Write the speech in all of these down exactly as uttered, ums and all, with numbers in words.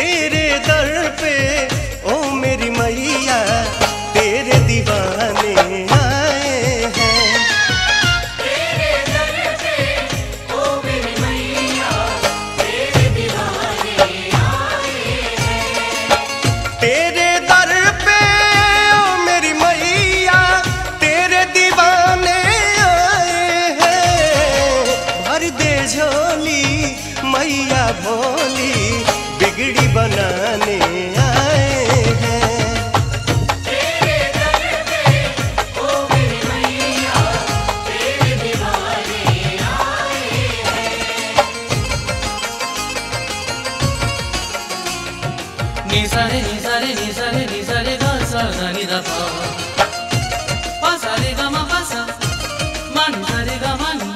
तेरे दर पे ओ मेरी मैया तेरे दीवाने आए हैं। तेरे दर पे ओ मेरी मैया तेरे दीवाने आए हैं। तेरे दर पे ओ मेरी मैया तेरे दीवाने आए हैं। भर दे झोली मैया भोली बिगड़ी बनाने आए हैं। तेरे दर पे ओ मेरी मैया तेरे दीवाने आए हैं। नी सा रे नी सा रे नी सा रे नी सा रे गा सा सा नी दा पा पा सा रे गा मा पा सा मा नी सा रे गा मा नी।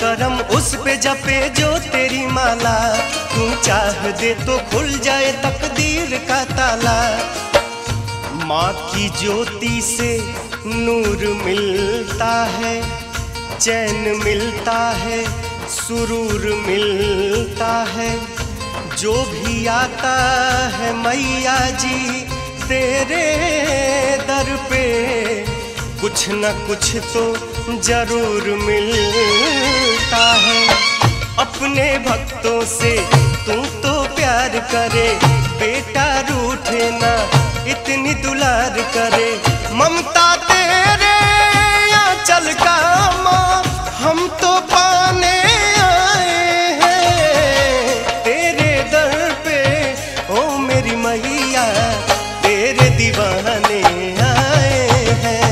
करम उस पे जपे जो तेरी माला, तू चाह दे तो खुल जाए तकदीर का ताला। माँ की ज्योति से नूर मिलता है, चैन मिलता है, सुरूर मिलता है। जो भी आता है मैया जी तेरे दर पे कुछ न कुछ तो जरूर मिलता है। अपने भक्तों से तू तो प्यार करे बेटा, रूठे ना इतनी दुलार करे। ममता तेरे आंचल का माँ हम तो पाने आए हैं। तेरे दर पे ओ मेरी मैया तेरे दीवाने आए हैं।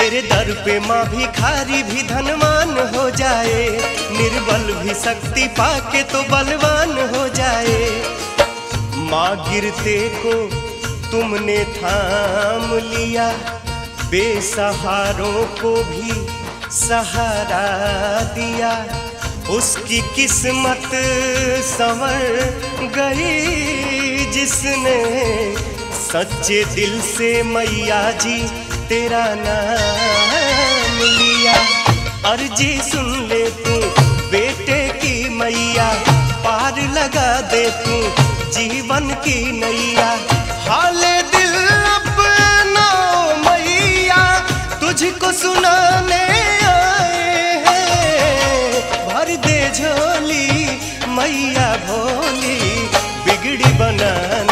तेरे दर पे माँ भिखारी भी धनवान हो जाए, निर्बल भी शक्ति पाके तो बलवान हो जाए। माँ गिरते को तुमने थाम लिया, बेसहारों को भी सहारा दिया। उसकी किस्मत संवर गई जिसने, सच्चे दिल से मैया जी तेरा नाम लिया। अर्जी सुन ले तू बेटे की मैया, पार लगा दे तू जीवन की नैया। हाले दिल अपना मैया तुझको सुनाने आए हैं। भर दे झोली मैया भोली बिगड़ी बनाने।